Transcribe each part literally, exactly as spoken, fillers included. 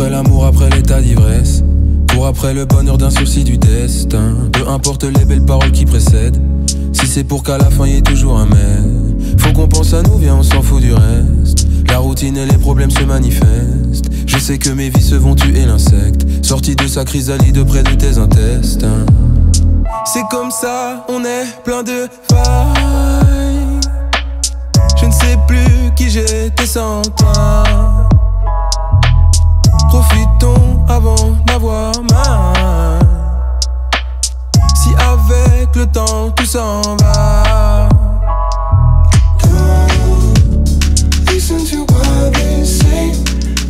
après l'amour, après l'état d'ivresse. Cours après le bonheur d'un souci du destin. Peu importe les belles paroles qui précèdent, si c'est pour qu'à la fin y ait toujours un mais. Faut qu'on pense à nous, viens on s'en fout du reste. La routine et les problèmes se manifestent. Je sais que mes vies se vont tuer l'insecte, sorti de sa chrysalide auprès de tes intestins. C'est comme ça, on est plein de failles. Je ne sais plus qui j'étais sans toi. Profitons avant d'avoir mal. Si avec le temps tout s'en va. Listen to what they say.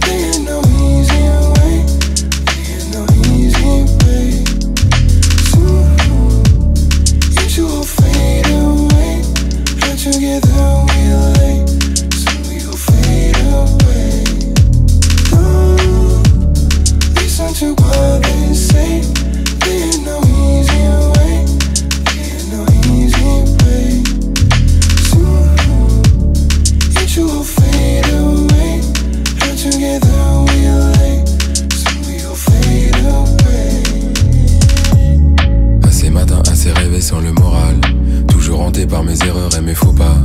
There ain't no easy way. There ain't no easy way. Soon it will fade away. And together we'll lay. Soon we'll fade away. Don't listen to what they say. There ain't no easy way. There ain't no easy way. Soon it will fade away. Together we'll lay, soon we'll fade away. Assez matin, assez rêvé sans le moral. Toujours hanté par mes erreurs et mes faux pas.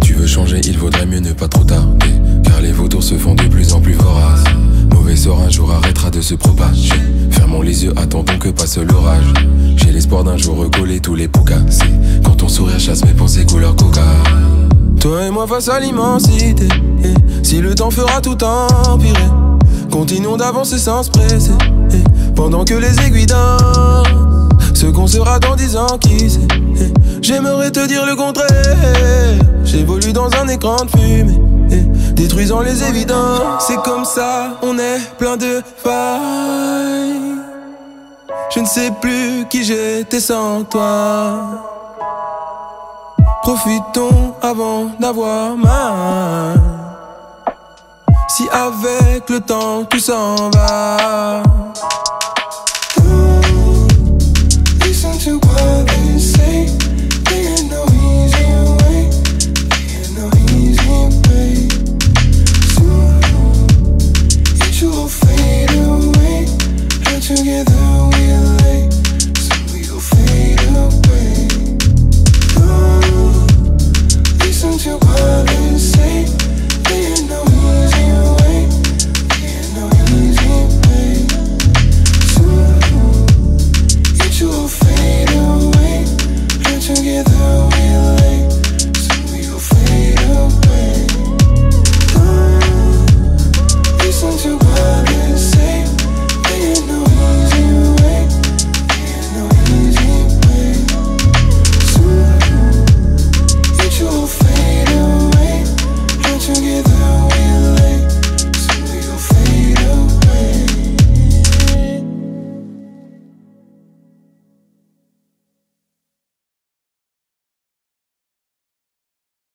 Tu veux changer, il vaudrait mieux ne pas trop tarder, car les vautours se font de plus en plus voraces. Mauvais sort un jour arrêtera de se propager. Fermons les yeux, attendons que passe l'orage. J'ai l'espoir d'un jour recoller tous les pots cassés. Quand ton sourire chasse mes pensées couleur coca. Toi et moi face à l'immensité. Si le temps fera tout empirer, continuons d'avancer sans se presser. Pendant que les aiguilles dansent, ce qu'on sera dans dix ans qui sait. J'aimerais te dire le contraire. J'évolue dans un écran de fumée, détruisant les évidences. C'est comme ça, on est plein de failles. Je ne sais plus qui j'étais sans toi. Profitons avant d'avoir mal. Si avec le temps tout s'en va.